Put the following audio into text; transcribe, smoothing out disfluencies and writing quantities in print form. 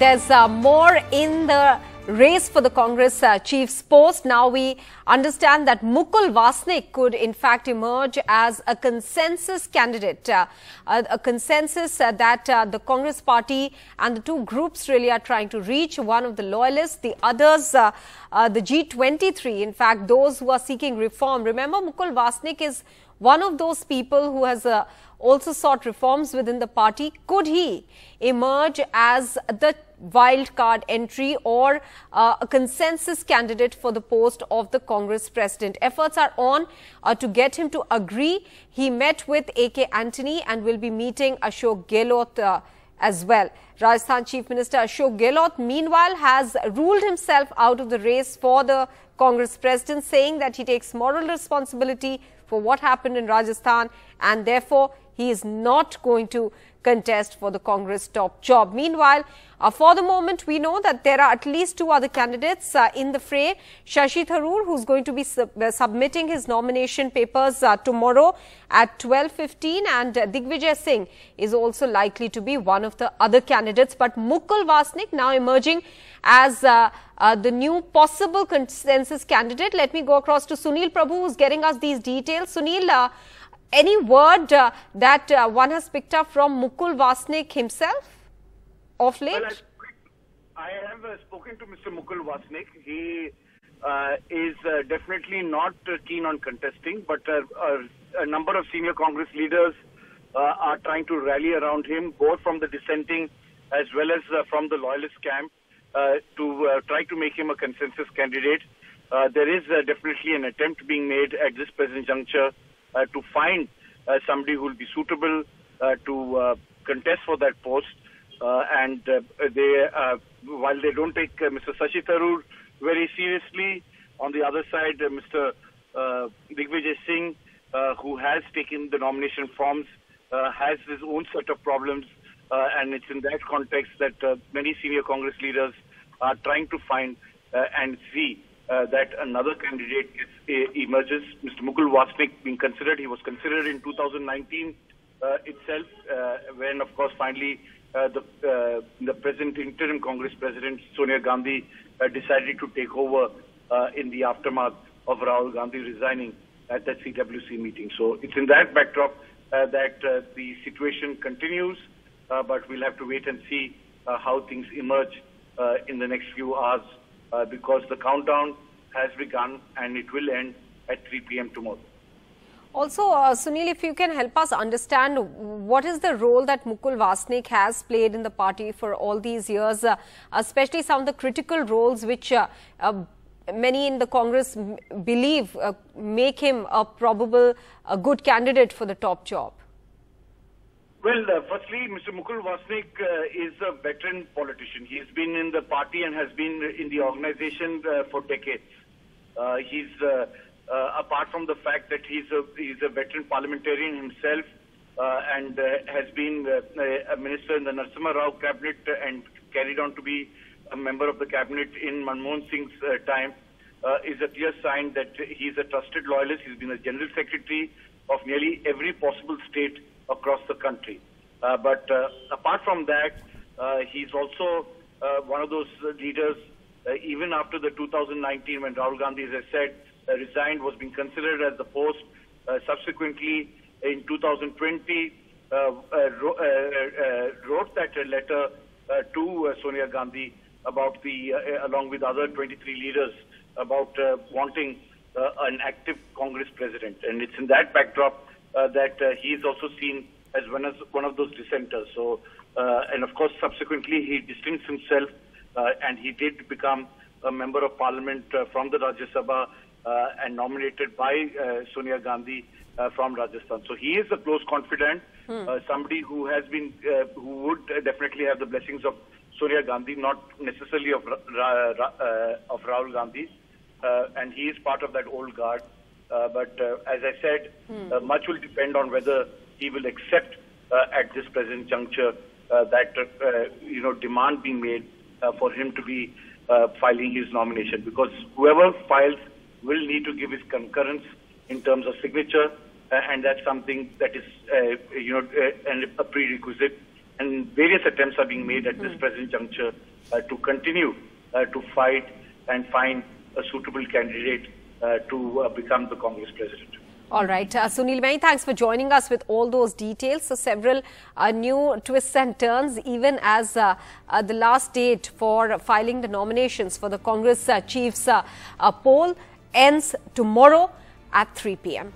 There's more in the race for the Congress chief's post. Now we understand that Mukul Wasnik could in fact emerge as a consensus candidate, a consensus that the Congress party and the two groups really are trying to reach. One of the loyalists, the others, the G-23, in fact those who are seeking reform. Remember, Mukul Wasnik is one of those people who has also sought reforms within the party. Could he emerge as the wild card entry or a consensus candidate for the post of the Congress president? Efforts are on to get him to agree. He met with A.K. Antony and will be meeting Ashok Gehlot as well. Rajasthan Chief Minister Ashok Gehlot, meanwhile, has ruled himself out of the race for the Congress president, saying that he takes moral responsibility for what happened in Rajasthan and therefore he is not going to contest for the Congress top job. Meanwhile, for the moment, we know that there are at least two other candidates in the fray. Shashi Tharoor, who's going to be submitting his nomination papers tomorrow at 12:15, and Digvijay Singh is also likely to be one of the other candidates. But Mukul Wasnik now emerging as the new possible consensus candidate. Let me go across to Sunil Prabhu, who's getting us these details. Sunil, any word that one has picked up from Mukul Wasnik himself of late? Well, I have spoken to Mr. Mukul Wasnik. He is definitely not keen on contesting, but a number of senior Congress leaders are trying to rally around him, both from the dissenting as well as from the loyalist camp, to try to make him a consensus candidate. There is definitely an attempt being made at this present juncture to find somebody who will be suitable to contest for that post. While they don't take Mr. Shashi Tharoor very seriously, on the other side, Mr. Digvijay Singh, who has taken the nomination forms, has his own set of problems. And it's in that context that many senior Congress leaders are trying to find and see that another candidate emerges. Mr. Mukul Wasnik being considered. He was considered in 2019 itself, when, of course, finally the present interim Congress president, Sonia Gandhi, decided to take over in the aftermath of Rahul Gandhi resigning at that CWC meeting. So it's in that backdrop that the situation continues, but we'll have to wait and see how things emerge in the next few hours, because the countdown has begun and it will end at 3 p.m. tomorrow. Also, Sunil, if you can help us understand what is the role that Mukul Wasnik has played in the party for all these years, especially some of the critical roles which many in the Congress believe make him a probable good candidate for the top job. Well, firstly, Mr. Mukul Wasnik is a veteran politician. He has been in the party and has been in the organization for decades. He's, apart from the fact that he's a veteran parliamentarian himself, and has been a minister in the Narasimha Rao cabinet and carried on to be a member of the cabinet in Manmohan Singh's time, is a clear sign that he's a trusted loyalist. He's been a general secretary of nearly every possible state across the country. But apart from that, he's also one of those leaders, even after the 2019, when Rahul Gandhi, as I said, resigned, was being considered as the post. Subsequently, in 2020, wrote that letter to Sonia Gandhi about the, along with other 23 leaders, about wanting an active Congress president. And it's in that backdrop that he is also seen as one of those dissenters. So, and of course, subsequently he distanced himself, and he did become a member of parliament from the Rajya Sabha, and nominated by Sonia Gandhi from Rajasthan. So he is a close confidant, somebody who has been, who would definitely have the blessings of Sonia Gandhi, not necessarily of Rahul Gandhi, and he is part of that old guard. But as I said, much will depend on whether he will accept at this present juncture that you know, demand being made for him to be filing his nomination, because whoever files will need to give his concurrence in terms of signature, and that's something that is you know, a prerequisite, and various attempts are being made at this present juncture to continue to fight and find a suitable candidate to become the Congress president. All right, Sunil, many thanks for joining us with all those details. So several new twists and turns, even as the last date for filing the nominations for the Congress Chiefs poll ends tomorrow at 3 p.m.